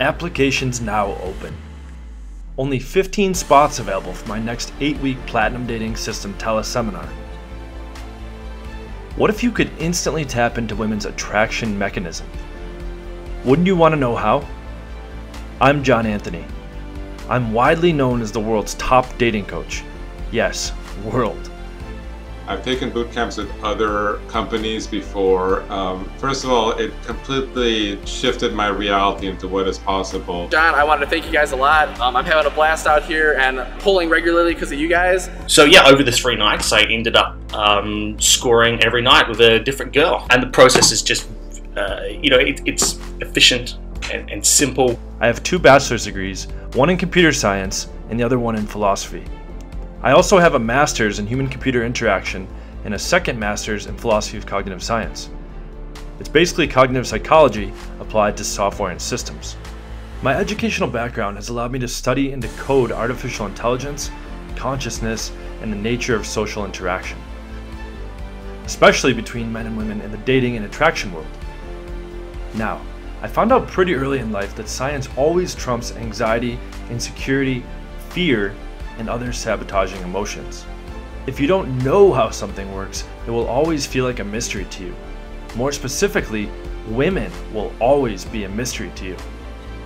Applications now open. Only 15 spots available for my next 8-week Platinum Dating System teleseminar. What if you could instantly tap into women's attraction mechanism? Wouldn't you want to know how? I'm John Anthony. I'm widely known as the world's top dating coach. Yes, world. I've taken boot camps with other companies before. First of all, it completely shifted my reality into what is possible. John, I wanted to thank you guys a lot. I'm having a blast out here and polling regularly because of you guys. So yeah, over the 3 nights, I ended up scoring every night with a different girl. And the process is just, you know, it's efficient and simple. I have 2 bachelor's degrees, one in computer science and the other one in philosophy. I also have a master's in human-computer interaction and a second master's in philosophy of cognitive science. It's basically cognitive psychology applied to software and systems. My educational background has allowed me to study and decode artificial intelligence, consciousness, and the nature of social interaction, especially between men and women in the dating and attraction world. Now, I found out pretty early in life that science always trumps anxiety, insecurity, fear, and other sabotaging emotions. If you don't know how something works, it will always feel like a mystery to you. More specifically, women will always be a mystery to you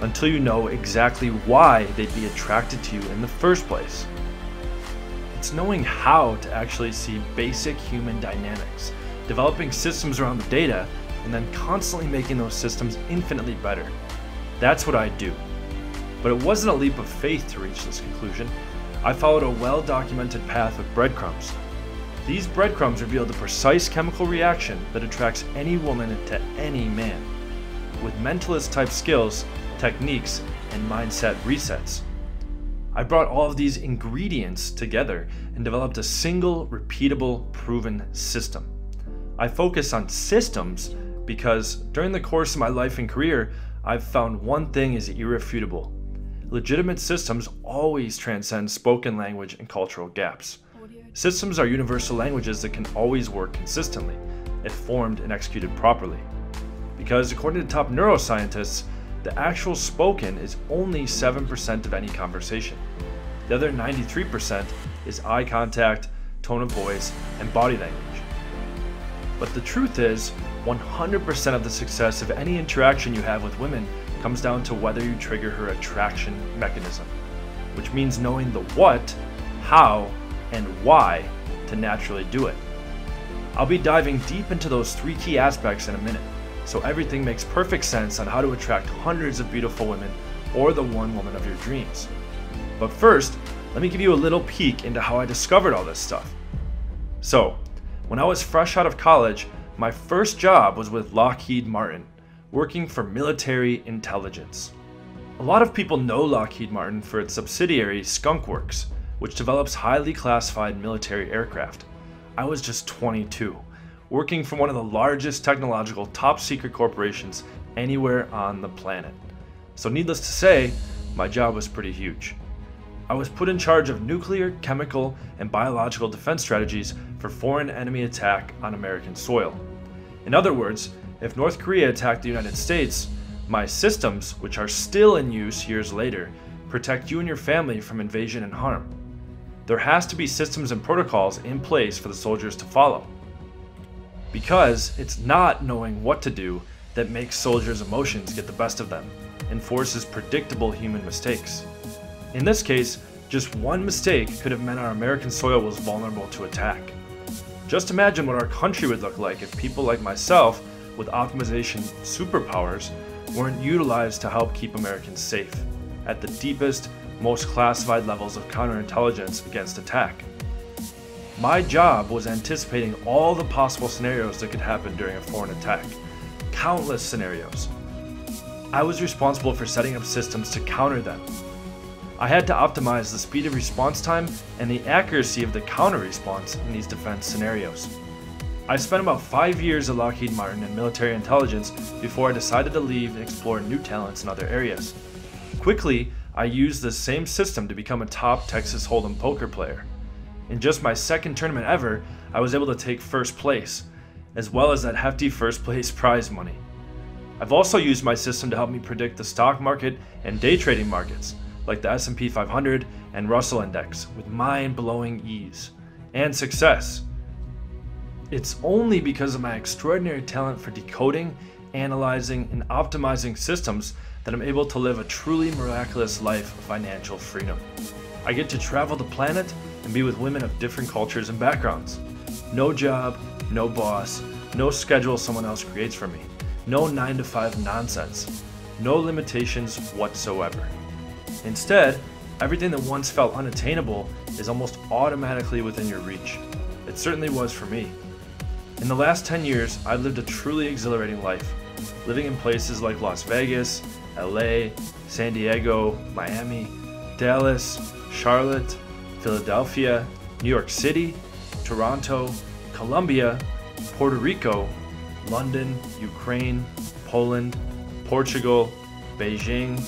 until you know exactly why they'd be attracted to you in the first place. It's knowing how to actually see basic human dynamics, developing systems around the data, and then constantly making those systems infinitely better. That's what I do. But it wasn't a leap of faith to reach this conclusion. I followed a well-documented path of breadcrumbs. These breadcrumbs reveal the precise chemical reaction that attracts any woman to any man, with mentalist-type skills, techniques, and mindset resets. I brought all of these ingredients together and developed a single, repeatable, proven system. I focus on systems because during the course of my life and career, I've found one thing is irrefutable. Legitimate systems always transcend spoken language and cultural gaps. Systems are universal languages that can always work consistently, if formed and executed properly. Because according to top neuroscientists, the actual spoken is only 7% of any conversation. The other 93% is eye contact, tone of voice, and body language. But the truth is, 100% of the success of any interaction you have with women comes down to whether you trigger her attraction mechanism, which means knowing the what, how, and why to naturally do it. I'll be diving deep into those 3 key aspects in a minute, so everything makes perfect sense on how to attract hundreds of beautiful women or the one woman of your dreams. But first, let me give you a little peek into how I discovered all this stuff. So, when I was fresh out of college, my first job was with Lockheed Martin, working for military intelligence. A lot of people know Lockheed Martin for its subsidiary Skunk Works, which develops highly classified military aircraft. I was just 22, working for one of the largest technological top secret corporations anywhere on the planet. So needless to say, my job was pretty huge. I was put in charge of nuclear, chemical, and biological defense strategies for foreign enemy attack on American soil. In other words, if North Korea attacked the United States, my systems, which are still in use years later, protect you and your family from invasion and harm. There has to be systems and protocols in place for the soldiers to follow. Because it's not knowing what to do that makes soldiers' emotions get the best of them and forces predictable human mistakes. In this case, just one mistake could have meant our American soil was vulnerable to attack. Just imagine what our country would look like if people like myself with optimization superpowers weren't utilized to help keep Americans safe at the deepest, most classified levels of counterintelligence against attack. My job was anticipating all the possible scenarios that could happen during a foreign attack, countless scenarios. I was responsible for setting up systems to counter them. I had to optimize the speed of response time and the accuracy of the counter response in these defense scenarios. I spent about 5 years at Lockheed Martin in military intelligence before I decided to leave and explore new talents in other areas. Quickly, I used the same system to become a top Texas Hold'em poker player. In just my second tournament ever, I was able to take first place, as well as that hefty first place prize money. I've also used my system to help me predict the stock market and day trading markets, like the S&P 500 and Russell Index, with mind-blowing ease and success. It's only because of my extraordinary talent for decoding, analyzing, and optimizing systems that I'm able to live a truly miraculous life of financial freedom. I get to travel the planet and be with women of different cultures and backgrounds. No job, no boss, no schedule someone else creates for me, no 9-to-5 nonsense, no limitations whatsoever. Instead, everything that once felt unattainable is almost automatically within your reach. It certainly was for me. In the last 10 years, I've lived a truly exhilarating life, living in places like Las Vegas, LA, San Diego, Miami, Dallas, Charlotte, Philadelphia, New York City, Toronto, Colombia, Puerto Rico, London, Ukraine, Poland, Portugal, Beijing,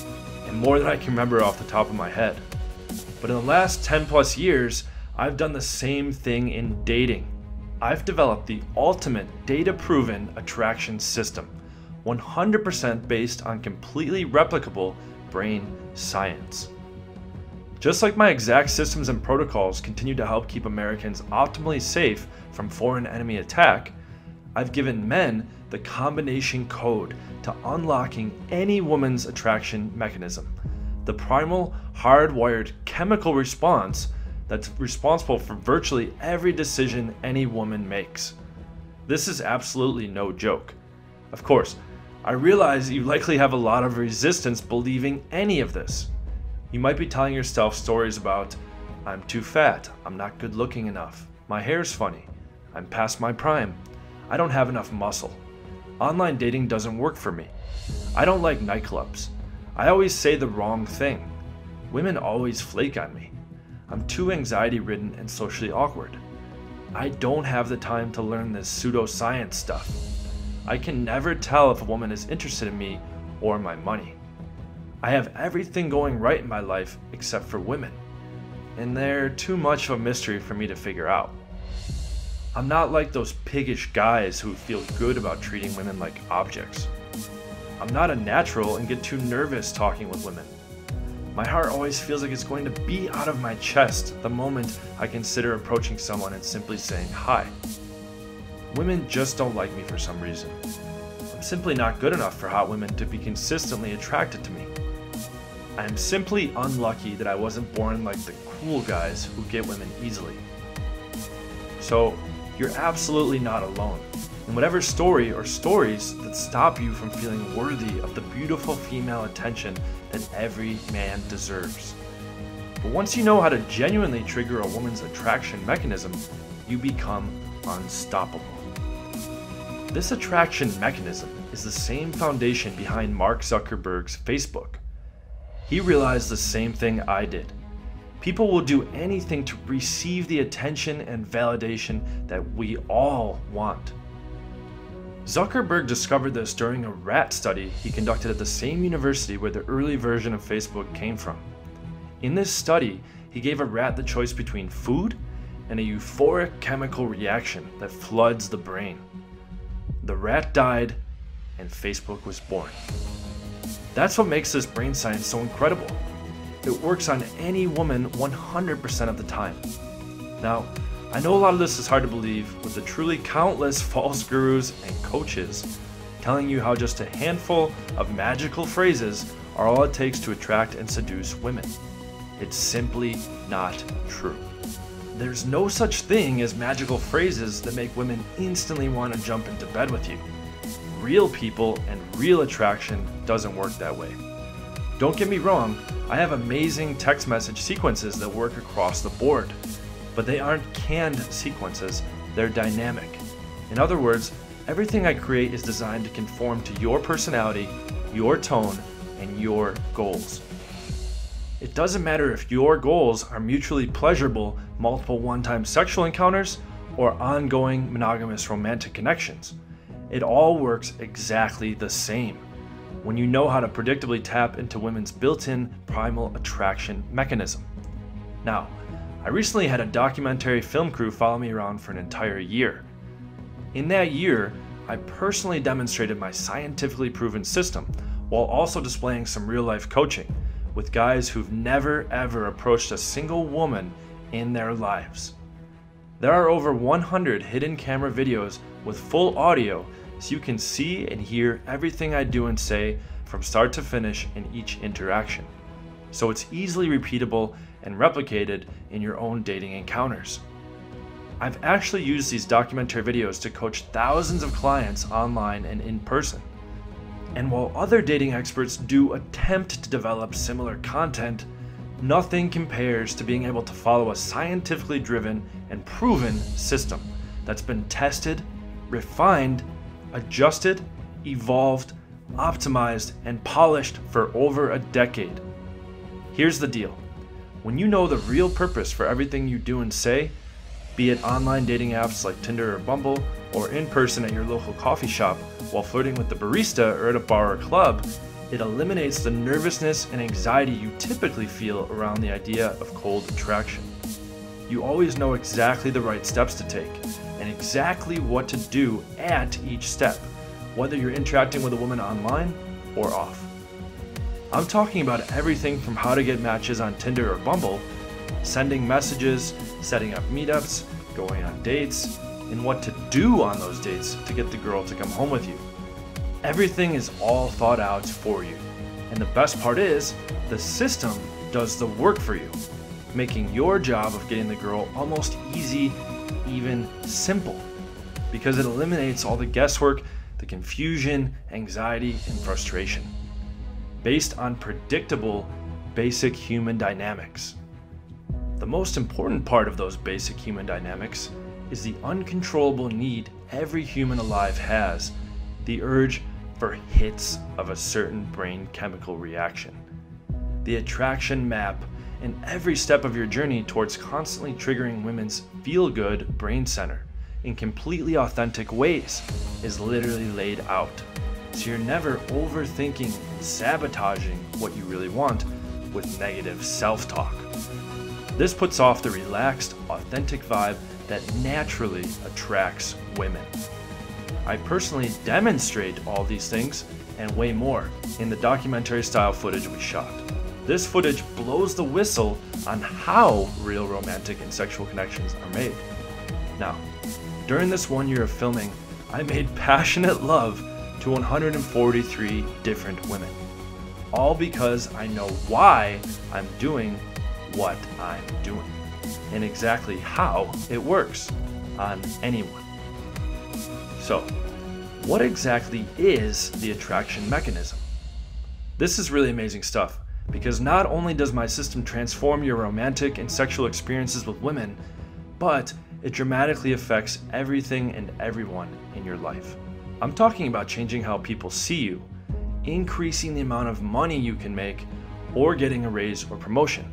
and more than I can remember off the top of my head. But in the last 10+ years, I've done the same thing in dating. I've developed the ultimate data-proven attraction system, 100% based on completely replicable brain science. Just like my exact systems and protocols continue to help keep Americans optimally safe from foreign enemy attack, I've given men the combination code to unlocking any woman's attraction mechanism, the primal, hardwired chemical response that's responsible for virtually every decision any woman makes. This is absolutely no joke. Of course, I realize you likely have a lot of resistance believing any of this. You might be telling yourself stories about, I'm too fat, I'm not good looking enough, my hair's funny, I'm past my prime, I don't have enough muscle, online dating doesn't work for me, I don't like nightclubs, I always say the wrong thing, women always flake on me, I'm too anxiety-ridden and socially awkward, I don't have the time to learn this pseudoscience stuff, I can never tell if a woman is interested in me or my money, I have everything going right in my life except for women, and they're too much of a mystery for me to figure out. I'm not like those piggish guys who feel good about treating women like objects. I'm not a natural and get too nervous talking with women. My heart always feels like it's going to be out of my chest the moment I consider approaching someone and simply saying hi. Women just don't like me for some reason. I'm simply not good enough for hot women to be consistently attracted to me. I am simply unlucky that I wasn't born like the cool guys who get women easily. So, you're absolutely not alone in whatever story or stories that stop you from feeling worthy of the beautiful female attention that every man deserves. But once you know how to genuinely trigger a woman's attraction mechanism, you become unstoppable. This attraction mechanism is the same foundation behind Mark Zuckerberg's Facebook. He realized the same thing I did. People will do anything to receive the attention and validation that we all want. Zuckerberg discovered this during a rat study he conducted at the same university where the early version of Facebook came from. In this study, he gave a rat the choice between food and a euphoric chemical reaction that floods the brain. The rat died, and Facebook was born. That's what makes this brain science so incredible. It works on any woman 100% of the time. Now, I know a lot of this is hard to believe with the truly countless false gurus and coaches telling you how just a handful of magical phrases are all it takes to attract and seduce women. It's simply not true. There's no such thing as magical phrases that make women instantly want to jump into bed with you. Real people and real attraction doesn't work that way. Don't get me wrong, I have amazing text message sequences that work across the board, but they aren't canned sequences, they're dynamic. In other words, everything I create is designed to conform to your personality, your tone, and your goals. It doesn't matter if your goals are mutually pleasurable, multiple one-time sexual encounters, or ongoing monogamous romantic connections. It all works exactly the same when you know how to predictably tap into women's built-in primal attraction mechanism. Now, I recently had a documentary film crew follow me around for an entire year. In that year, I personally demonstrated my scientifically proven system while also displaying some real-life coaching with guys who've never ever approached a single woman in their lives. There are over 100 hidden camera videos with full audio, so you can see and hear everything I do and say from start to finish in each interaction. So it's easily repeatable and replicated in your own dating encounters. I've actually used these documentary videos to coach thousands of clients online and in person. And while other dating experts do attempt to develop similar content, nothing compares to being able to follow a scientifically driven and proven system that's been tested, refined, adjusted, evolved, optimized, and polished for over a decade. Here's the deal. When you know the real purpose for everything you do and say, be it online dating apps like Tinder or Bumble, or in person at your local coffee shop while flirting with the barista or at a bar or club, it eliminates the nervousness and anxiety you typically feel around the idea of cold attraction. You always know exactly the right steps to take and exactly what to do at each step, whether you're interacting with a woman online or off. I'm talking about everything from how to get matches on Tinder or Bumble, sending messages, setting up meetups, going on dates, and what to do on those dates to get the girl to come home with you. Everything is all thought out for you. And the best part is, the system does the work for you, making your job of getting the girl almost easy, even simple, because it eliminates all the guesswork, the confusion, anxiety, and frustration, based on predictable, basic human dynamics. The most important part of those basic human dynamics is the uncontrollable need every human alive has, the urge for hits of a certain brain chemical reaction. The attraction map in every step of your journey towards constantly triggering women's feel-good brain center in completely authentic ways is literally laid out. So you're never overthinking and sabotaging what you really want with negative self-talk. This puts off the relaxed, authentic vibe that naturally attracts women. I personally demonstrate all these things and way more in the documentary style footage we shot. This footage blows the whistle on how real romantic and sexual connections are made. Now, during this 1 year of filming, I made passionate love to 143 different women, all because I know why I'm doing what I'm doing and exactly how it works on anyone. So, what exactly is the attraction mechanism? This is really amazing stuff, because not only does my system transform your romantic and sexual experiences with women, but it dramatically affects everything and everyone in your life. I'm talking about changing how people see you, increasing the amount of money you can make, or getting a raise or promotion,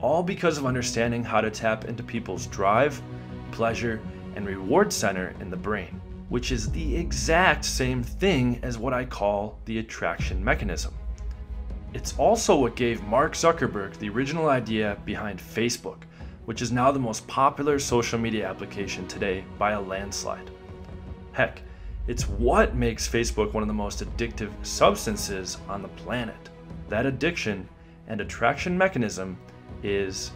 all because of understanding how to tap into people's drive, pleasure, and reward center in the brain, which is the exact same thing as what I call the attraction mechanism. It's also what gave Mark Zuckerberg the original idea behind Facebook, which is now the most popular social media application today by a landslide. Heck, it's what makes Facebook one of the most addictive substances on the planet. That addiction and attraction mechanism is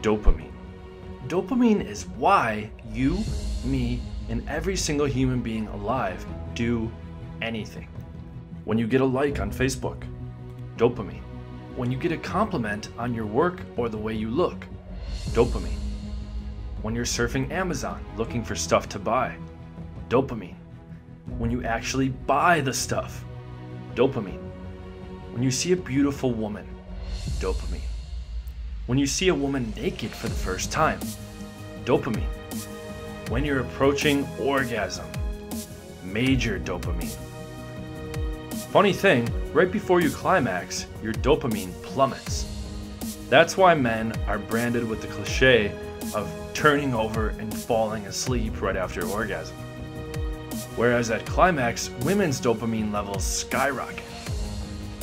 dopamine. Dopamine is why you, me, and every single human being alive do anything. When you get a like on Facebook, dopamine. When you get a compliment on your work or the way you look, dopamine. When you're surfing Amazon looking for stuff to buy, dopamine. When you actually buy the stuff, dopamine. When you see a beautiful woman, dopamine. When you see a woman naked for the first time, dopamine. When you're approaching orgasm, major dopamine. Funny thing, right before you climax, your dopamine plummets. That's why men are branded with the cliche of turning over and falling asleep right after orgasm. Whereas at climax, women's dopamine levels skyrocket.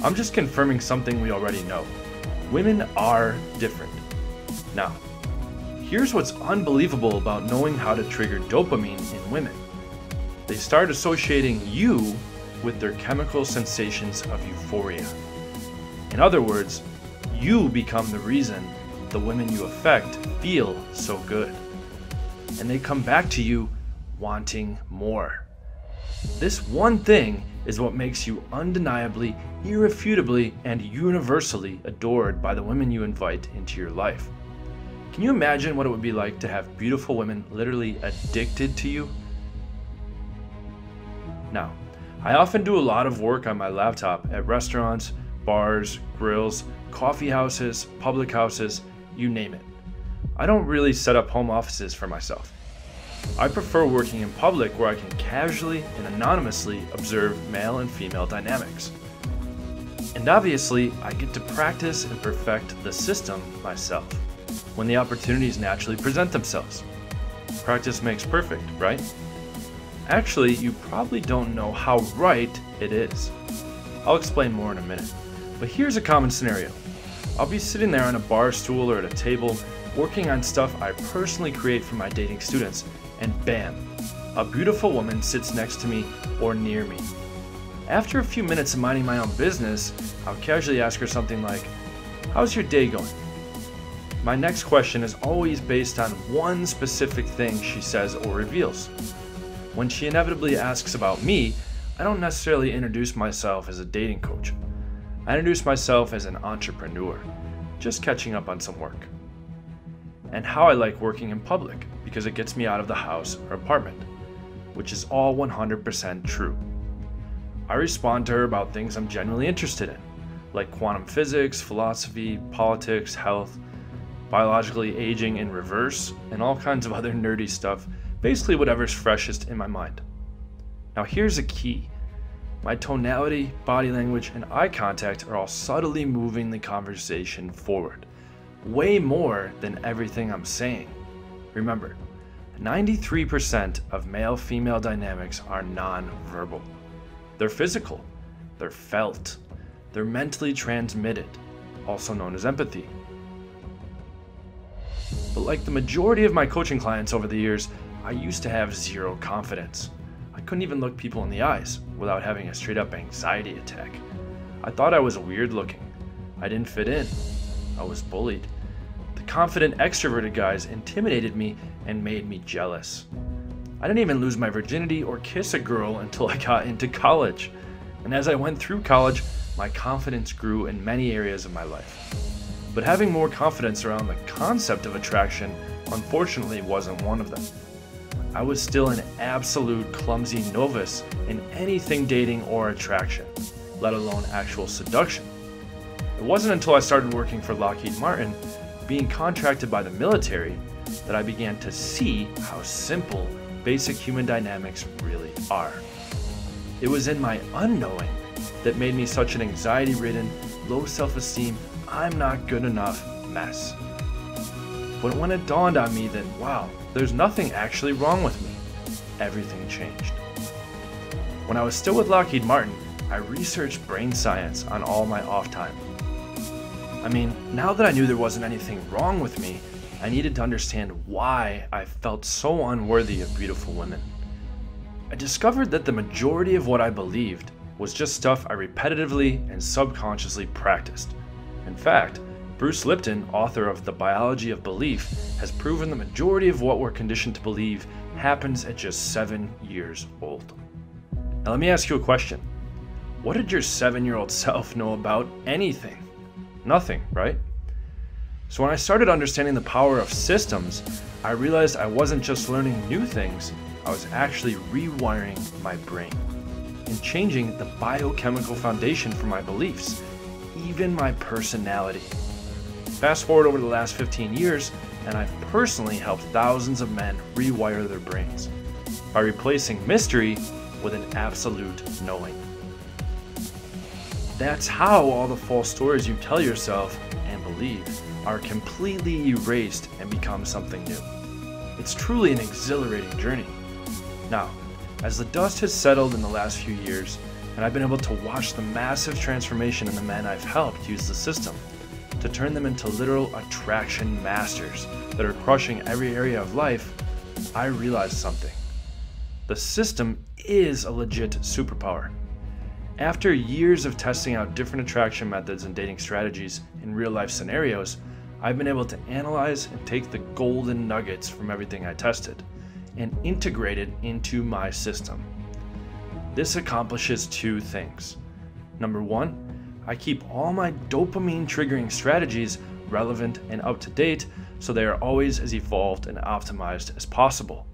I'm just confirming something we already know. Women are different. Now, here's what's unbelievable about knowing how to trigger dopamine in women. They start associating you with their chemical sensations of euphoria. In other words, you become the reason the women you affect feel so good. And they come back to you wanting more. This one thing is what makes you undeniably, irrefutably, and universally adored by the women you invite into your life. Can you imagine what it would be like to have beautiful women literally addicted to you? Now, I often do a lot of work on my laptop at restaurants, bars, grills, coffee houses, public houses, you name it. I don't really set up home offices for myself. I prefer working in public where I can casually and anonymously observe male and female dynamics. And obviously, I get to practice and perfect the system myself when the opportunities naturally present themselves. Practice makes perfect, right? Actually, you probably don't know how right it is. I'll explain more in a minute, but here's a common scenario. I'll be sitting there on a bar stool or at a table, working on stuff I personally create for my dating students, and bam, a beautiful woman sits next to me or near me. After a few minutes of minding my own business, I'll casually ask her something like, "How's your day going?" My next question is always based on one specific thing she says or reveals. When she inevitably asks about me, I don't necessarily introduce myself as a dating coach. I introduce myself as an entrepreneur, just catching up on some work. And how I like working in public, because it gets me out of the house or apartment, which is all 100% true. I respond to her about things I'm generally interested in, like quantum physics, philosophy, politics, health, biologically aging in reverse, and all kinds of other nerdy stuff, basically whatever's freshest in my mind. Now here's a key. My tonality, body language, and eye contact are all subtly moving the conversation forward, way more than everything I'm saying. Remember, 93% of male-female dynamics are non-verbal. They're physical, they're felt, they're mentally transmitted, also known as empathy. But like the majority of my coaching clients over the years, I used to have zero confidence. I couldn't even look people in the eyes without having a straight-up anxiety attack. I thought I was weird-looking. I didn't fit in. I was bullied. The confident, extroverted guys intimidated me and made me jealous. I didn't even lose my virginity or kiss a girl until I got into college. And as I went through college, my confidence grew in many areas of my life. But having more confidence around the concept of attraction, unfortunately, wasn't one of them. I was still an absolute clumsy novice in anything dating or attraction, let alone actual seduction. It wasn't until I started working for Lockheed Martin, being contracted by the military, that I began to see how simple basic human dynamics really are. It was in my unknowing that made me such an anxiety-ridden, low self-esteem, I'm not good enough mess. But when it dawned on me that, wow, there's nothing actually wrong with me, everything changed. When I was still with Lockheed Martin, I researched brain science on all my off time. I mean, now that I knew there wasn't anything wrong with me, I needed to understand why I felt so unworthy of beautiful women. I discovered that the majority of what I believed was just stuff I repetitively and subconsciously practiced. In fact, Bruce Lipton, author of The Biology of Belief, has proven the majority of what we're conditioned to believe happens at just 7 years old. Now let me ask you a question. What did your 7-year-old self know about anything? Nothing, right? So when I started understanding the power of systems, I realized I wasn't just learning new things, I was actually rewiring my brain and changing the biochemical foundation for my beliefs, even my personality. Fast forward over the last 15 years, and I've personally helped thousands of men rewire their brains by replacing mystery with an absolute knowing. That's how all the false stories you tell yourself and believe are completely erased and become something new. It's truly an exhilarating journey. Now, as the dust has settled in the last few years, and I've been able to watch the massive transformation in the men I've helped use the system, to turn them into literal attraction masters that are crushing every area of life, I realized something. The system is a legit superpower. After years of testing out different attraction methods and dating strategies in real-life scenarios, I've been able to analyze and take the golden nuggets from everything I tested and integrate it into my system. This accomplishes two things. Number one, I keep all my dopamine triggering strategies relevant and up to date so they are always as evolved and optimized as possible.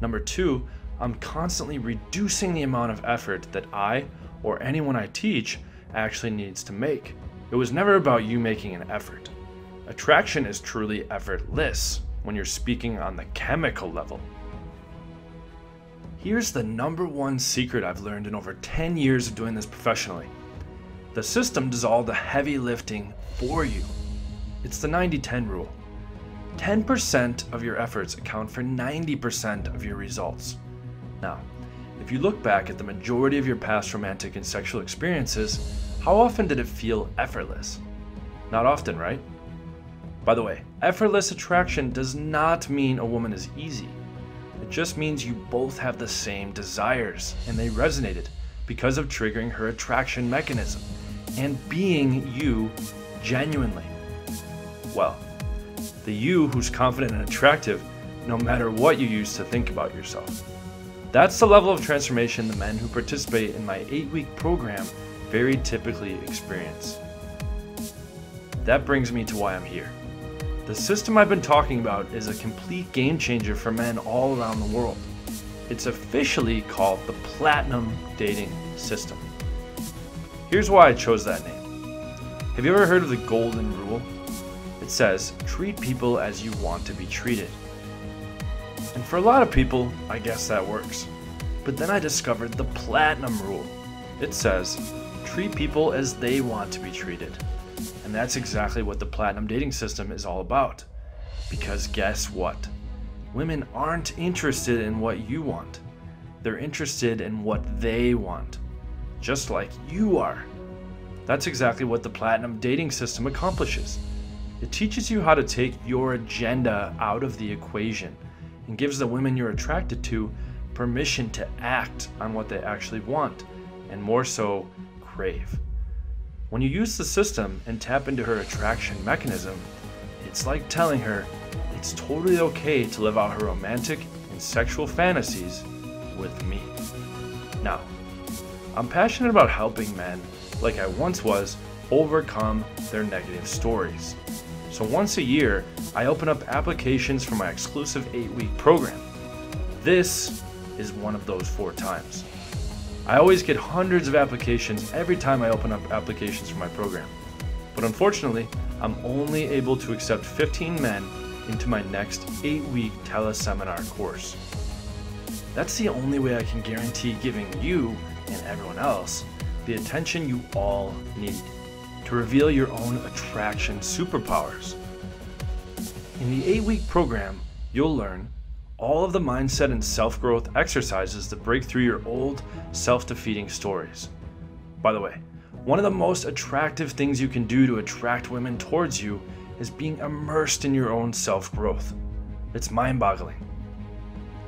Number two, I'm constantly reducing the amount of effort that I or anyone I teach actually needs to make. It was never about you making an effort. Attraction is truly effortless when you're speaking on the chemical level. Here's the number one secret I've learned in over 10 years of doing this professionally. The system does all the heavy lifting for you. It's the 90-10 rule. 10% of your efforts account for 90% of your results. Now, if you look back at the majority of your past romantic and sexual experiences, how often did it feel effortless? Not often, right? By the way, effortless attraction does not mean a woman is easy. It just means you both have the same desires and they resonated because of triggering her attraction mechanism and being you genuinely. Well, the you who's confident and attractive no matter what you used to think about yourself. That's the level of transformation the men who participate in my 8-week program very typically experience. That brings me to why I'm here. The system I've been talking about is a complete game changer for men all around the world. It's officially called the Platinum Dating System. Here's why I chose that name. Have you ever heard of the Golden Rule? It says, treat people as you want to be treated. And for a lot of people, I guess that works. But then I discovered the Platinum Rule. It says, treat people as they want to be treated. And that's exactly what the Platinum Dating System is all about. Because guess what? Women aren't interested in what you want. They're interested in what they want. Just like you are. That's exactly what the Platinum Dating System accomplishes. It teaches you how to take your agenda out of the equation and gives the women you're attracted to permission to act on what they actually want, and more so, crave. When you use the system and tap into her attraction mechanism, it's like telling her it's totally okay to live out her romantic and sexual fantasies with me. Now, I'm passionate about helping men, like I once was, overcome their negative stories. So once a year, I open up applications for my exclusive 8-week program. This is one of those 4 times. I always get hundreds of applications every time I open up applications for my program. But unfortunately, I'm only able to accept 15 men into my next 8-week teleseminar course. That's the only way I can guarantee giving you and everyone else the attention you all need to reveal your own attraction superpowers. In the 8-week program, you'll learn all of the mindset and self-growth exercises that break through your old, self-defeating stories. By the way, one of the most attractive things you can do to attract women towards you is being immersed in your own self-growth. It's mind-boggling.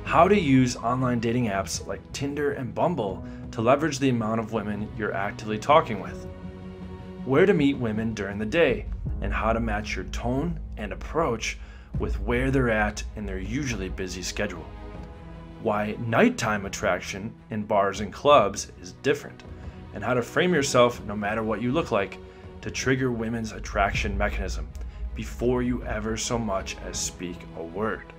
How to use online dating apps like Tinder and Bumble to leverage the amount of women you're actively talking with. Where to meet women during the day, and how to match your tone and approach with where they're at in their usually busy schedule. Why nighttime attraction in bars and clubs is different, and how to frame yourself no matter what you look like to trigger women's attraction mechanism before you ever so much as speak a word.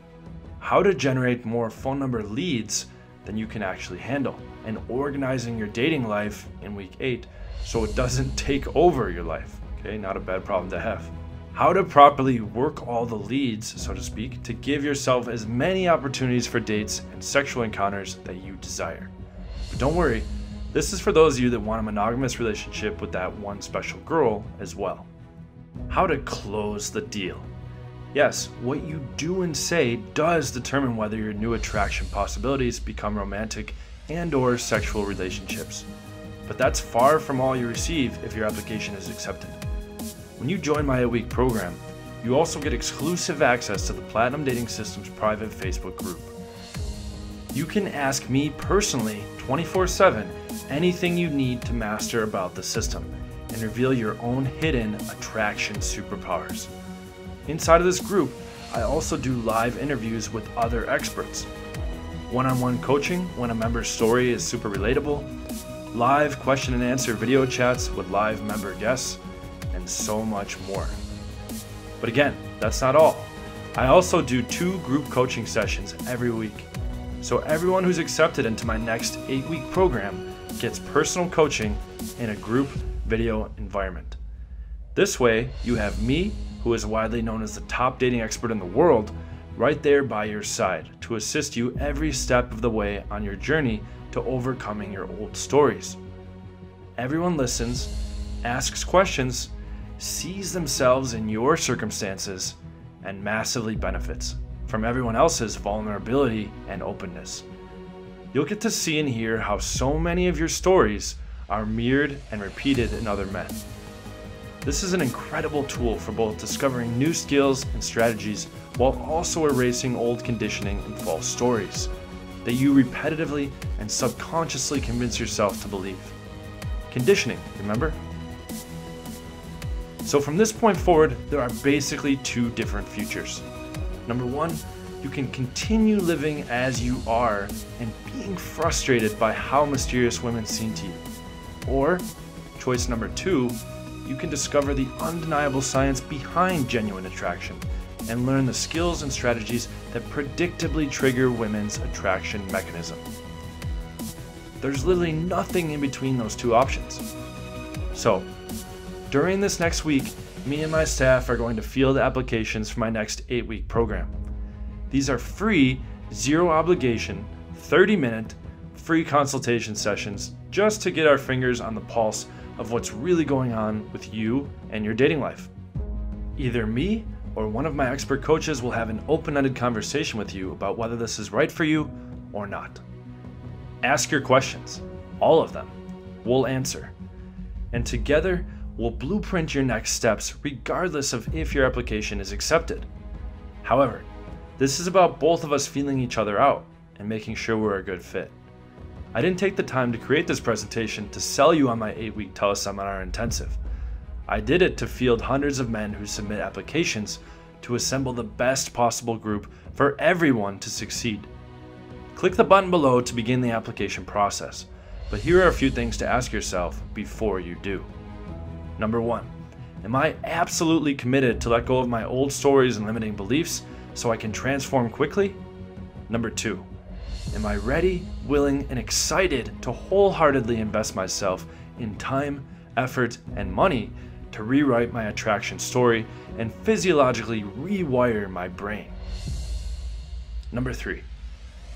How to generate more phone number leads than you can actually handle, and organizing your dating life in week 8 so it doesn't take over your life. Okay, not a bad problem to have. How to properly work all the leads, so to speak, to give yourself as many opportunities for dates and sexual encounters that you desire. But don't worry, this is for those of you that want a monogamous relationship with that one special girl as well. How to close the deal. Yes, what you do and say does determine whether your new attraction possibilities become romantic and/or sexual relationships. But that's far from all you receive if your application is accepted. When you join my 8-week program, you also get exclusive access to the Platinum Dating System's private Facebook group. you can ask me personally 24/7 anything you need to master about the system and reveal your own hidden attraction superpowers. Inside of this group, I also do live interviews with other experts, one-on-one coaching when a member's story is super relatable, live question and answer video chats with live member guests, and so much more. But again, that's not all. I also do 2 group coaching sessions every week. So everyone who's accepted into my next 8-week program gets personal coaching in a group video environment. This way, you have me, who is widely known as the top dating expert in the world, right there by your side to assist you every step of the way on your journey to overcoming your old stories. Everyone listens, asks questions, sees themselves in your circumstances, and massively benefits from everyone else's vulnerability and openness. You'll get to see and hear how so many of your stories are mirrored and repeated in other men. This is an incredible tool for both discovering new skills and strategies while also erasing old conditioning and false stories that you repetitively and subconsciously convince yourself to believe. Conditioning, remember? So from this point forward, there are basically 2 different futures. Number 1, you can continue living as you are and being frustrated by how mysterious women seem to you. Or choice number 2, you can discover the undeniable science behind genuine attraction and learn the skills and strategies that predictably trigger women's attraction mechanism. There's literally nothing in between those 2 options. So, during this next week, me and my staff are going to field applications for my next 8-week program. These are free, 0-obligation, 30-minute, free consultation sessions just to get our fingers on the pulse of what's really going on with you and your dating life. Either me or one of my expert coaches will have an open-ended conversation with you about whether this is right for you or not. Ask your questions, all of them. We'll answer. And together, we'll blueprint your next steps regardless of if your application is accepted. However, this is about both of us feeling each other out and making sure we're a good fit. I didn't take the time to create this presentation to sell you on my 8-week teleseminar intensive. I did it to field hundreds of men who submit applications to assemble the best possible group for everyone to succeed. Click the button below to begin the application process, but here are a few things to ask yourself before you do. Number 1, am I absolutely committed to let go of my old stories and limiting beliefs so I can transform quickly? Number 2, am I ready, willing, and excited to wholeheartedly invest myself in time, effort, and money to rewrite my attraction story and physiologically rewire my brain? Number 3,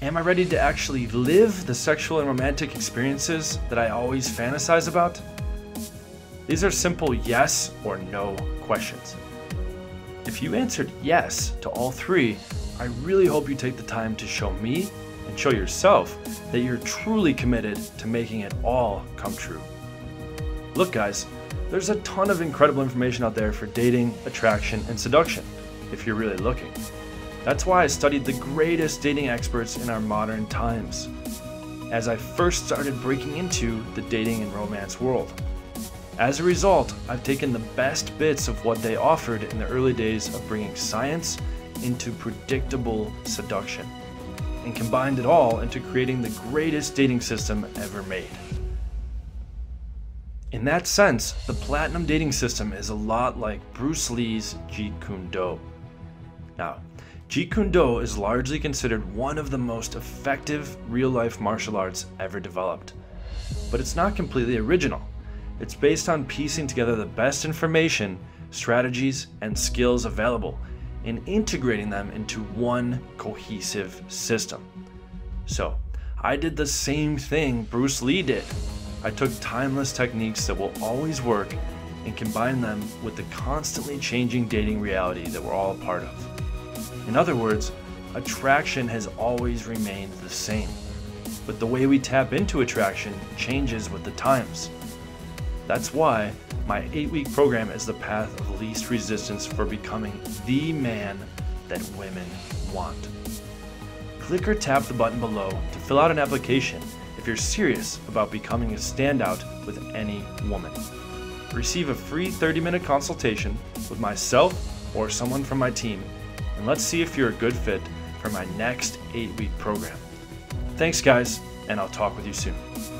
am I ready to actually live the sexual and romantic experiences that I always fantasize about? These are simple yes or no questions. If you answered yes to all 3, I really hope you take the time to show me and show yourself that you're truly committed to making it all come true. Look guys, there's a ton of incredible information out there for dating, attraction, and seduction, if you're really looking. That's why I studied the greatest dating experts in our modern times, as I first started breaking into the dating and romance world. As a result, I've taken the best bits of what they offered in the early days of bringing science into predictable seduction and combined it all into creating the greatest dating system ever made. In that sense, the Platinum Dating System is a lot like Bruce Lee's Jeet Kune Do. Now, Jeet Kune Do is largely considered one of the most effective real-life martial arts ever developed, but it's not completely original. It's based on piecing together the best information, strategies, and skills available and integrating them into one cohesive system. So, I did the same thing Bruce Lee did. I took timeless techniques that will always work and combined them with the constantly changing dating reality that we're all a part of. In other words, attraction has always remained the same, but the way we tap into attraction changes with the times. That's why my 8-week program is the path of least resistance for becoming the man that women want. click or tap the button below to fill out an application if you're serious about becoming a standout with any woman. Receive a free 30-minute consultation with myself or someone from my team, and let's see if you're a good fit for my next 8-week program. Thanks guys, and I'll talk with you soon.